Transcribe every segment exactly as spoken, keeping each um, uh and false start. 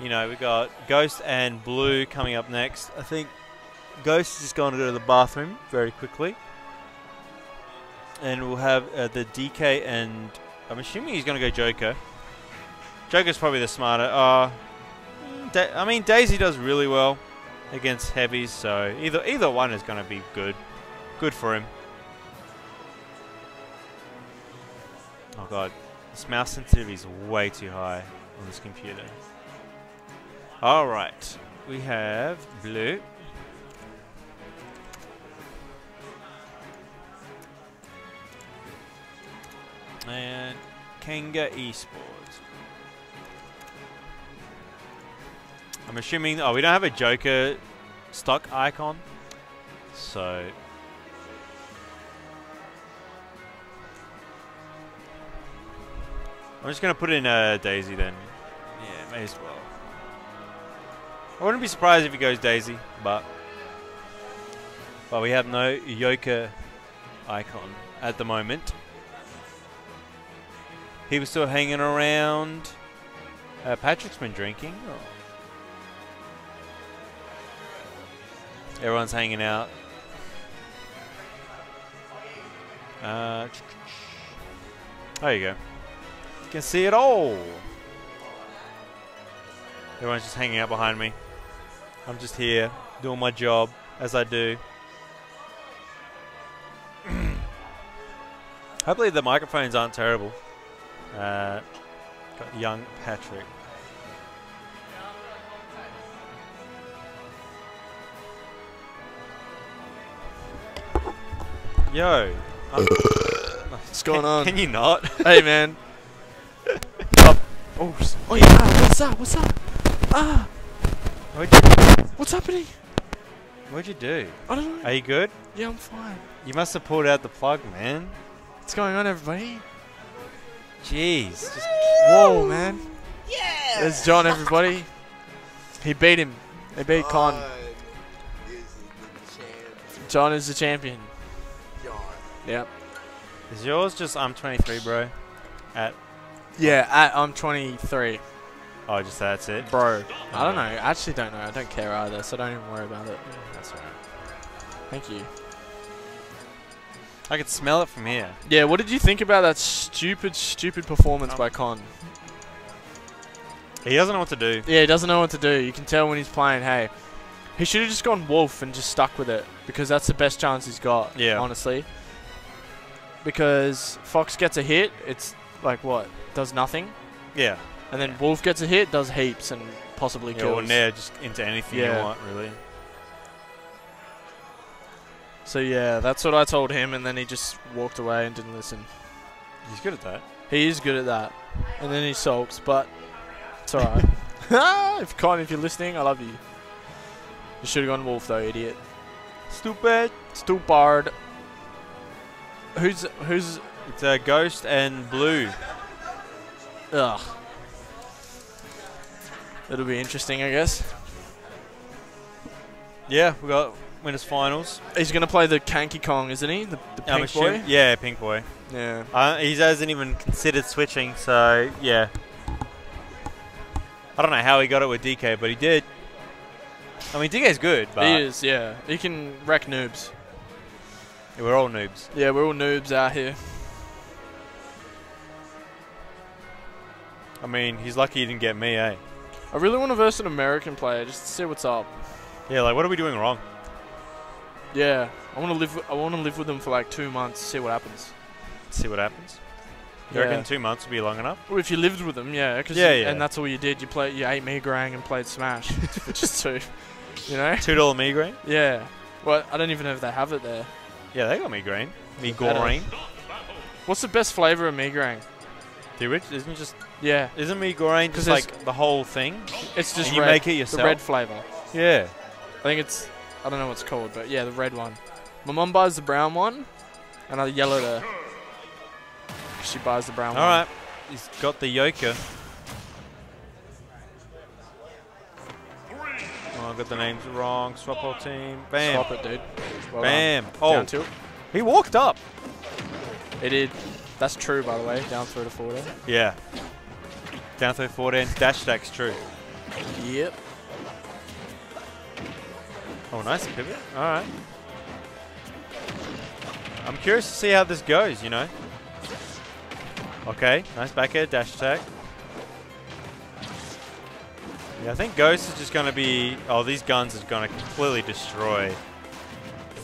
You know, we got Ghost and B L U coming up next. I think Ghost is going to go to the bathroom very quickly. And we'll have uh, the D K and... I'm assuming he's going to go Joker. Joker's probably the smarter. Uh, I mean, Daisy does really well against heavies, so either either one is going to be good. Good for him. Oh god, this mouse sensitivity is way too high on this computer. Alright, we have B L U. And Kanga Esports. I'm assuming, oh, we don't have a Joker stock icon, so... I'm just going to put in uh, Daisy then. Yeah, may as well. I wouldn't be surprised if he goes Daisy, but... But we have no Joker icon at the moment. He was still hanging around. Uh, Patrick's been drinking. Oh. Everyone's hanging out. Uh, there you go. You can see it all. Everyone's just hanging out behind me. I'm just here doing my job as I do. Hopefully the microphones aren't terrible. Uh, got young Patrick. Yo, I'm what's going on? Can you not? Hey, man. Oh, oh, oh yeah. Ah, what's up? What's up? Ah, what'd you, what's happening? What'd you do? I don't know. Are you good? Yeah, I'm fine. You must have pulled out the plug, man. What's going on, everybody? Jeez. Just, whoa, man. Yeah. There's John, everybody. He beat him. They beat Con. John is the champion. John. Yep. Is yours just I'm twenty-three, bro? At. Yeah, at I'm twenty-three. Oh, just that's it? Bro. I don't know. I actually don't know. I don't care either, so don't even worry about it. That's alright. Thank you. I could smell it from here. Yeah, what did you think about that stupid, stupid performance um, by Con? He doesn't know what to do. Yeah, he doesn't know what to do. You can tell when he's playing, hey. He should have just gone Wolf and just stuck with it. Because that's the best chance he's got, yeah. Honestly. Because Fox gets a hit, it's like what? Does nothing. Yeah. And then yeah. Wolf gets a hit, does heaps and possibly yeah, kills. Or Nair just into anything yeah. you want, really. So yeah, that's what I told him, and then he just walked away and didn't listen. He's good at that. He is good at that. And then he sulks, but it's alright. If Con, if you're listening, I love you. You should have gone Wolf though, idiot. Stupid. Stupid. Who's who's? It's a Ghost and B L U. Ugh. It'll be interesting, I guess. Yeah, we got. Winners Finals. He's going to play the Kanky Kong, isn't he? The, the pink sure. boy? Yeah, pink boy. Yeah. Uh, he hasn't even considered switching, so yeah. I don't know how he got it with D K, but he did. I mean, D K's good, but... He is, yeah. He can wreck noobs. Yeah, we're all noobs. Yeah, we're all noobs out here. I mean, he's lucky he didn't get me, eh? I really want to verse an American player, just to see what's up. Yeah, like, what are we doing wrong? Yeah, I want to live. I want to live with them for like two months. See what happens. See what happens. You yeah. reckon two months would be long enough? Well, if you lived with them, yeah. Cause yeah, you, yeah. And that's all you did. You played. You ate migraine and played Smash, which is two. You know. Two dollar migraine. Yeah. Well, I don't even know if they have it there. Yeah, they got migraine. Migraine. What's the best flavor of migraine? Do it? Isn't it just? Yeah. Isn't migraine just like the whole thing? It's just. And red, you make it yourself. The red flavor. Yeah. I think it's. I don't know what it's called, but yeah, the red one. My mum buys the brown one, and I yellowed her. She buys the brown All one. Alright, he's got the Joker. Oh, I got the names wrong. Swap whole team. Bam. Swap it, dude. Well Bam. Done. Oh. Down tilt. He walked up. It did. That's true, by the way. Down throw to forward. Yeah. Down throw forward and dash attack's true. Yep. Oh, nice pivot. All right. I'm curious to see how this goes, you know. Okay, nice back air, dash attack. Yeah, I think Ghost is just going to be... Oh, these guns are going to completely destroy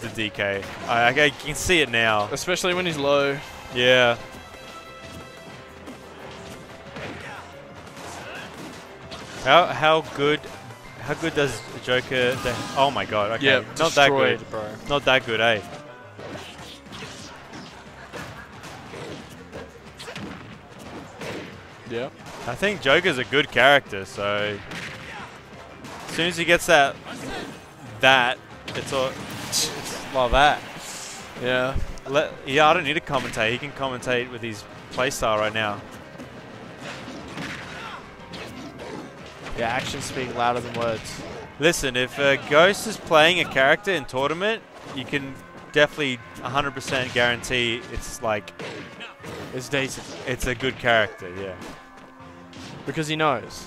the D K. I, I can see it now. Especially when he's low. Yeah. How how good how good does Joker... Oh my god, okay. Yeah, not that good, bro. Not that good, eh? Yeah. I think Joker's a good character, so as soon as he gets that, that it's all it's like that. Yeah. Let, yeah, I don't need to commentate. He can commentate with his playstyle right now. Yeah, actions speak louder than words. Listen, if uh, Ghost is playing a character in tournament, you can definitely one hundred percent guarantee it's like... It's decent. It's a good character, yeah. Because he knows.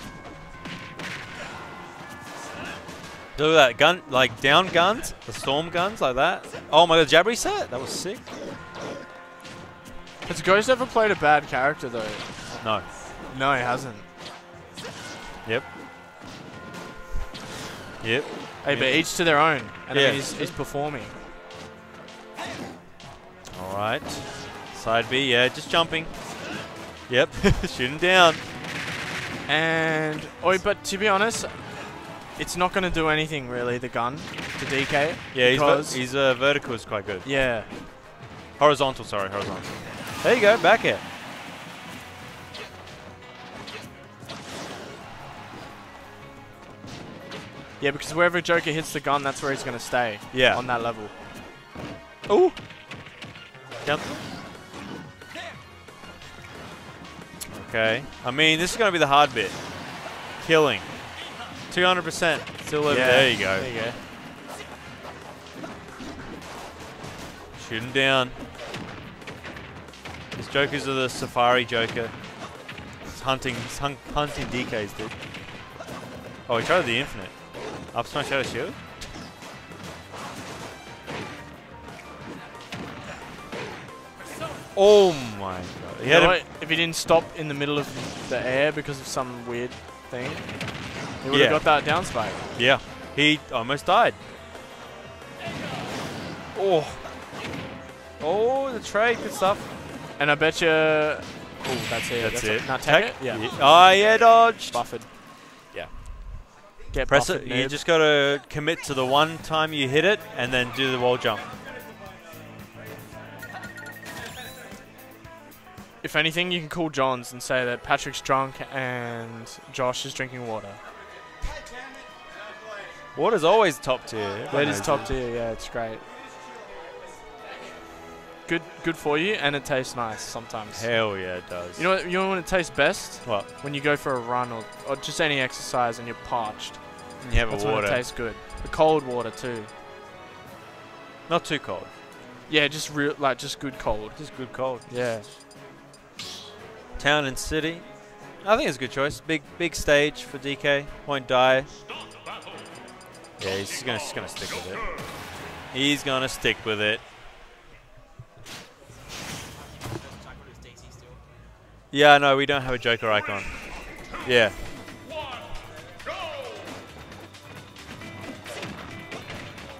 Look at that gun, like down guns, the storm guns, like that. Oh my god, jab reset? That was sick. Has Ghost ever played a bad character though? No. No, he hasn't. Yep. Yep. Hey, but each to their own. And yeah. I mean, he's, he's performing. Alright. Side B, yeah, just jumping. Yep, shooting down. And, oh, but to be honest, it's not going to do anything really, the gun, to D K. Yeah, his he's, uh, vertical is quite good. Yeah. Horizontal, sorry, horizontal. There you go, back air. Yeah, because wherever Joker hits the gun, that's where he's going to stay. Yeah. On that level. Ooh. Jump. Okay. I mean, this is going to be the hard bit. Killing. two hundred percent. Still over yeah, there. You go. There you go. Shoot him down. These Jokers are the Safari Joker. It's hunting, it's hun hunting D Ks, dude. Oh, he tried the infinite. Up smash out of shield? Oh my god. He you had know what? If he didn't stop in the middle of the air because of some weird thing, he would yeah. have got that down spike. Yeah. He almost died. Oh. Oh, the trade. Good stuff. And I bet you... Oh, that's it. That's, that's it. it. Now take it? Yeah. Oh, yeah, dodged. Buffered. Yeah. Get Press buffered, it. Noob. You just got to commit to the one time you hit it and then do the wall jump. If anything, you can call Johns and say that Patrick's drunk and Josh is drinking water. Water's always top tier. That is top tier, yeah, it's great. Good good for you, and it tastes nice sometimes. Hell yeah, it does. You know what, you know when it tastes best? What? When you go for a run or, or just any exercise and you're parched. And you have That's a water. That's when it tastes good. The cold water too. Not too cold. Yeah, just real, like just good cold. Just good cold. Yeah. Town and city. I think it's a good choice. Big big stage for D K. Won't die. Yeah, he's just gonna, just gonna stick with it. He's gonna stick with it. Yeah, no, we don't have a Joker icon. Yeah.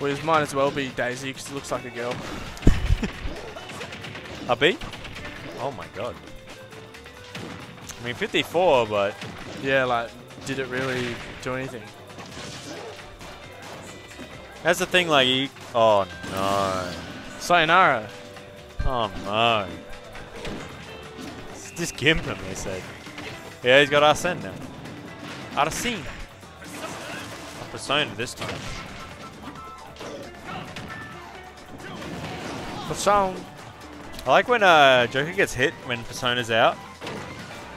Well, it might as well be Daisy because it looks like a girl. A B? Oh my god. I mean, fifty-four, but... Yeah, like, did it really do anything? That's the thing, like, you... Oh, no. Sayonara. Oh, no. It's just Gimpin, they said. Yeah, he's got Arsene now. Arsene. A persona this time. Persona. I like when uh, Joker gets hit when Persona's out.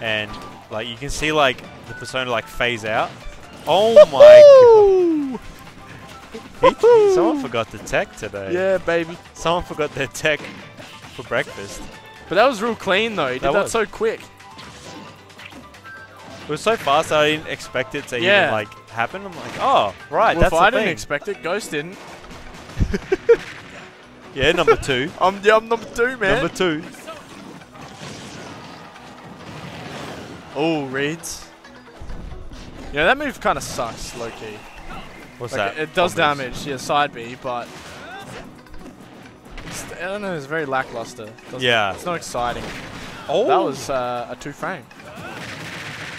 And like you can see like the persona like phase out. Oh my god. He, someone forgot the tech today. Yeah, baby. Someone forgot their tech for breakfast. But that was real clean though. He did that, that so quick. It was so fast that I didn't expect it to yeah. even like happen. I'm like, oh, right, well, that's if I thing. didn't expect it, Ghost didn't. Yeah, number two. I'm, yeah, I'm number two, man. Number two. Oh, reads. Yeah, that move kind of sucks, low-key. What's like that? It, it does One damage, moves. yeah, side B, but... It's, I don't know, it's very lackluster. It yeah. It's not exciting. Oh! That was uh, a two-frame.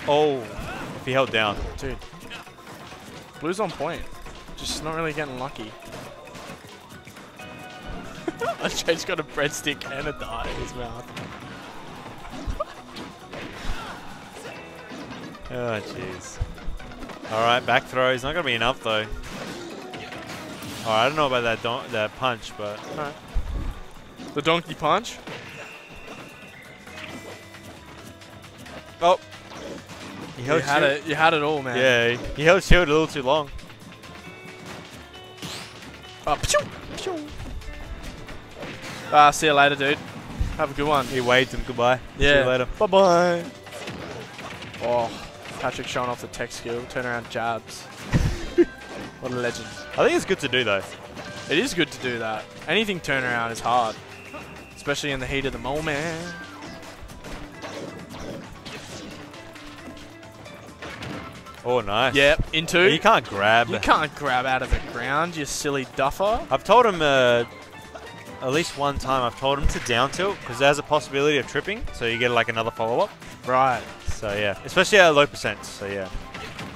Oh, if he held down. Dude. Blue's on point. Just not really getting lucky. Jay's got a breadstick and a dart in his mouth. Oh, jeez. Alright, back throw. It's not going to be enough, though. Alright, I don't know about that don that punch, but... Alright. The donkey punch? Oh. You, held you, had it, you had it all, man. Yeah, he held shield a little too long. Oh, pshoo, pshoo. Ah, see you later, dude. Have a good one. He waved him goodbye. Yeah. See you later. Bye-bye. Oh, Patrick showing off the tech skill. Turn around jabs. What a legend. I think it's good to do, though. It is good to do that. Anything turnaround is hard. Especially in the heat of the moment. Oh, nice. Yep, into. You can't grab. You can't grab out of the ground, you silly duffer. I've told him uh, at least one time, I've told him to down tilt because there's a possibility of tripping, so you get like another follow-up. Right. So, yeah. Especially at low percent, so yeah.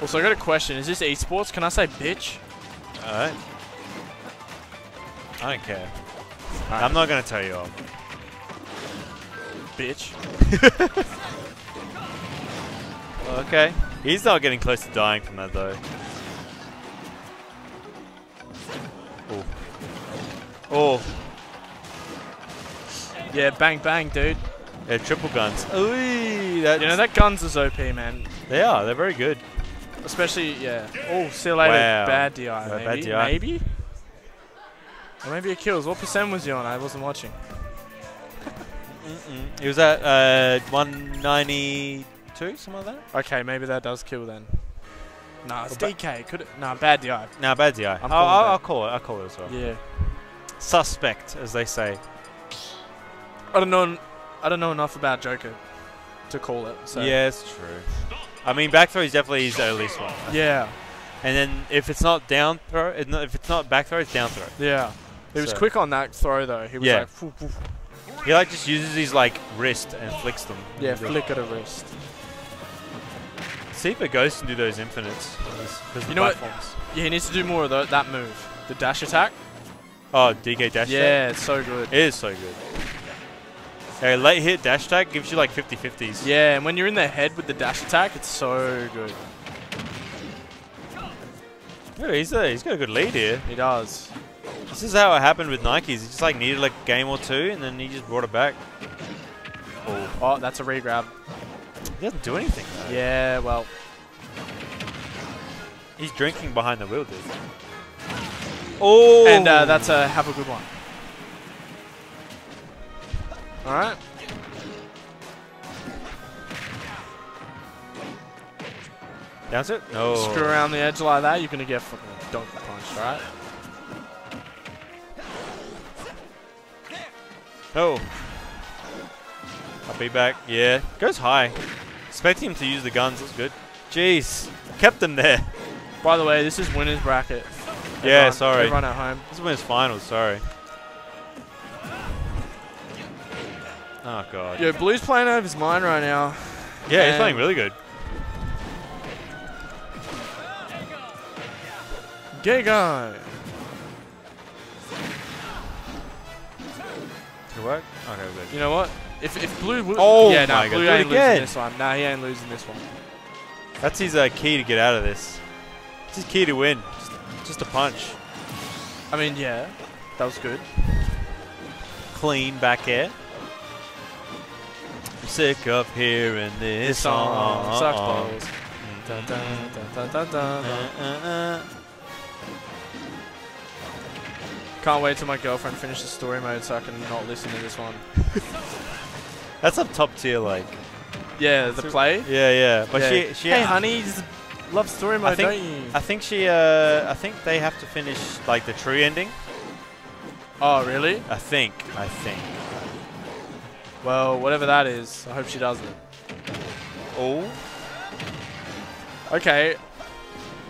Also, I got a question. Is this esports? Can I say bitch? All right. I don't care. All right. I'm not going to tell you all. Bitch. Well, okay. He's not getting close to dying from that, though. Oh. Oh. Yeah, bang, bang, dude. Yeah, triple guns. Ooh, that's you know, that guns is O P, man. They are. They're very good. Especially, yeah. Oh, see you later. Wow. Bad D I, yeah, maybe. Bad D I. Maybe? Or maybe it kills. What percent was you on? I wasn't watching. Mm-mm. It was at uh, one ninety... Some of that? Okay, maybe that does kill then. Nah, it's well, D K. Could it? Nah, bad D I. Nah, bad D I. I'll, I'll call it. I'll call it as well. Yeah. Suspect, as they say. I don't know. I don't know enough about Joker to call it. So. Yeah, it's true. I mean, back throw is definitely his earliest one. Yeah. And then if it's not down throw, if it's not back throw, it's down throw. Yeah. He so. was quick on that throw though. He was yeah. like. Poof, poof. He like just uses his like wrist and flicks them. Yeah, flick at a wrist. See if it goes and do those infinites. Cause you know platforms. what? Yeah, he needs to do more of the, that move. The dash attack. Oh, D K dash attack? Yeah, it's so good. It is so good. Hey, late hit dash attack gives you like fifty fifties. Yeah, and when you're in the head with the dash attack, it's so good. Dude, he's, a, he's got a good lead here. He does. This is how it happened with Nikes. He just like needed like a game or two, and then he just brought it back. Oh, oh that's a re-grab. He doesn't do anything, though. Yeah, well. He's drinking behind the wheel, dude. Oh! And uh, that's a have a good one. Alright. That's it? No. Screw around the edge like that, you're going to get fucking donkey punched, alright? Oh. I'll be back. Yeah. Goes high. Expecting him to use the guns. That's good. Jeez. Kept them there. By the way, this is winner's bracket. Everyone, yeah, sorry. Everyone at home. This is winner's finals. Sorry. Oh, God. Yo, Blue's playing out of his mind right now. Yeah, and he's playing really good. Gigo. Good work. Okay, good. You know what? If, if Blue would... Oh, yeah, nah, my Blue God. ain't losing this one. Nah, he ain't losing this one. That's his uh, key to get out of this. It's his key to win. Just, just a punch. I mean, yeah. That was good. Clean back air. I'm sick of hearing this, this song. song. Sucks balls. Dun, dun, dun, dun, dun, dun, dun, dun. Can't wait till my girlfriend finishes story mode so I can not listen to this one. That's a top tier, like, Yeah, the play. Yeah, yeah. But yeah. she, she. Hey, honey, you just love story mode, I think, don't you? I think she. Uh, I think they have to finish like the tree ending. Oh, really? I think. I think. Well, whatever that is, I hope she doesn't. Oh. Okay.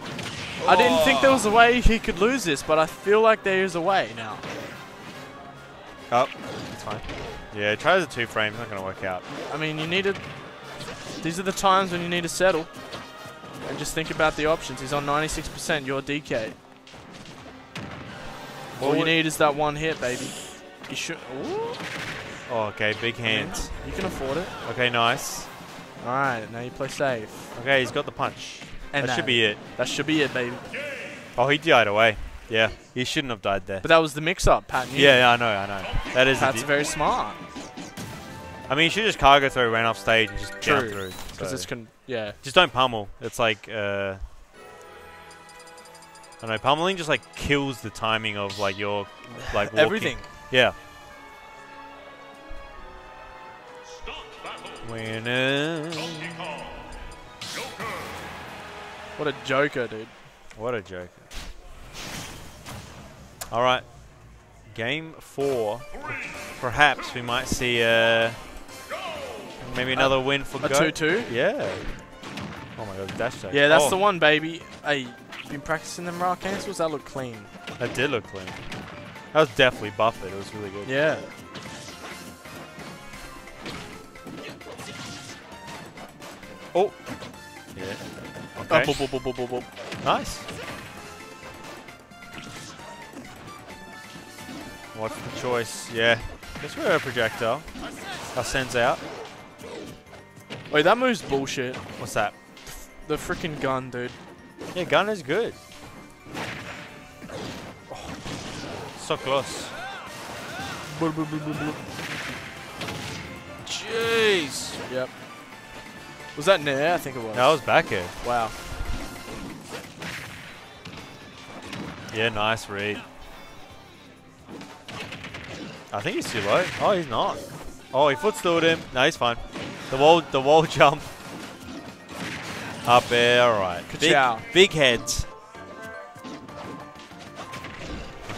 Oh. I didn't think there was a way he could lose this, but I feel like there is a way now. Oh, it's fine. Yeah, try the two frames, not going to work out. I mean, you need to... These are the times when you need to settle. And just think about the options. He's on ninety-six percent, you're D K. All you need is that one hit, baby. You should... Ooh. Oh, okay, big hands. I mean, you can afford it. Okay, nice. Alright, now you play safe. Okay, he's got the punch. And that, that should be it. That should be it, baby. Oh, he died away. Yeah, he shouldn't have died there. But that was the mix-up, Pat knew. Yeah, yeah, I know, I know. That is. Pat's very smart. I mean, you should just cargo throw, ran off stage, and just True. down through. Because so. it's con yeah. Just don't pummel. It's like, uh... I don't know, pummeling just like kills the timing of like your, like walking. Everything. Yeah. Winners. What a joker, dude. What a joker. All right, game four. Perhaps we might see uh, maybe another um, win for Go. A two two? Yeah. Oh my god, dash tag. Yeah, that's oh. the one, baby. Hey, been practicing them raw cancels? That looked clean. That did look clean. That was definitely buffed. It was really good. Yeah. Oh. Yeah. Okay. Oh, boop, boop, boop, boop, boop. Nice. What's the choice? Yeah. Guess we're a projectile. Arsene's out. Wait, that move's bullshit. What's that? The freaking gun, dude. Yeah, gun is good. Oh. So close. Blah, blah, blah, blah, blah. Jeez. Yep. Was that near? I think it was. That was back air. Wow. Yeah, nice read. I think he's too low. Oh, he's not. Oh, he footstooled him. No, he's fine. The wall, the wall jump. Up there, all right. Big, big heads.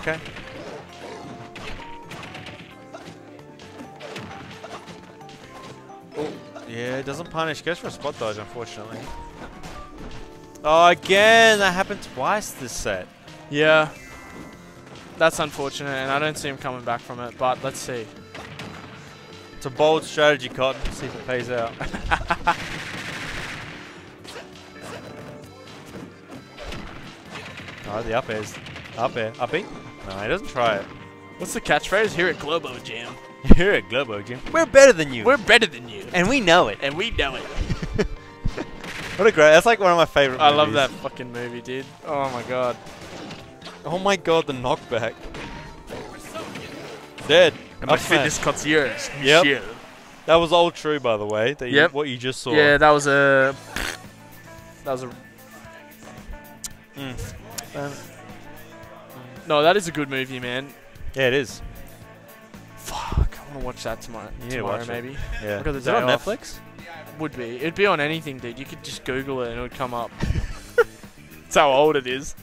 Okay. Oh, yeah, it doesn't punish. Goes for a spot dodge, unfortunately. Oh, again, that happened twice this set. Yeah. That's unfortunate, and I don't see him coming back from it, but let's see. It's a bold strategy, Cotton. Let's see if it pays out. Oh, the up air's up air. Up beat? No, he doesn't try it. What's the catchphrase? Here at Globo Gym. Here at Globo Gym. We're better than you. We're better than you. And we know it. And we know it. What a great... That's like one of my favorite movies. I love that fucking movie, dude. Oh, my God. Oh my god, the knockback. Dead. And my fitness concierge. Yep. That was all true, by the way. That yep. you, what you just saw. Yeah, that was a... That was a... Mm. Um, no, that is a good movie, man. Yeah, it is. Fuck, I want to watch that tomorrow, yeah, tomorrow watch maybe. It. Yeah. Is it on off. Netflix? Would be. It'd be on anything, dude. You could just Google it and it would come up. That's how old it is.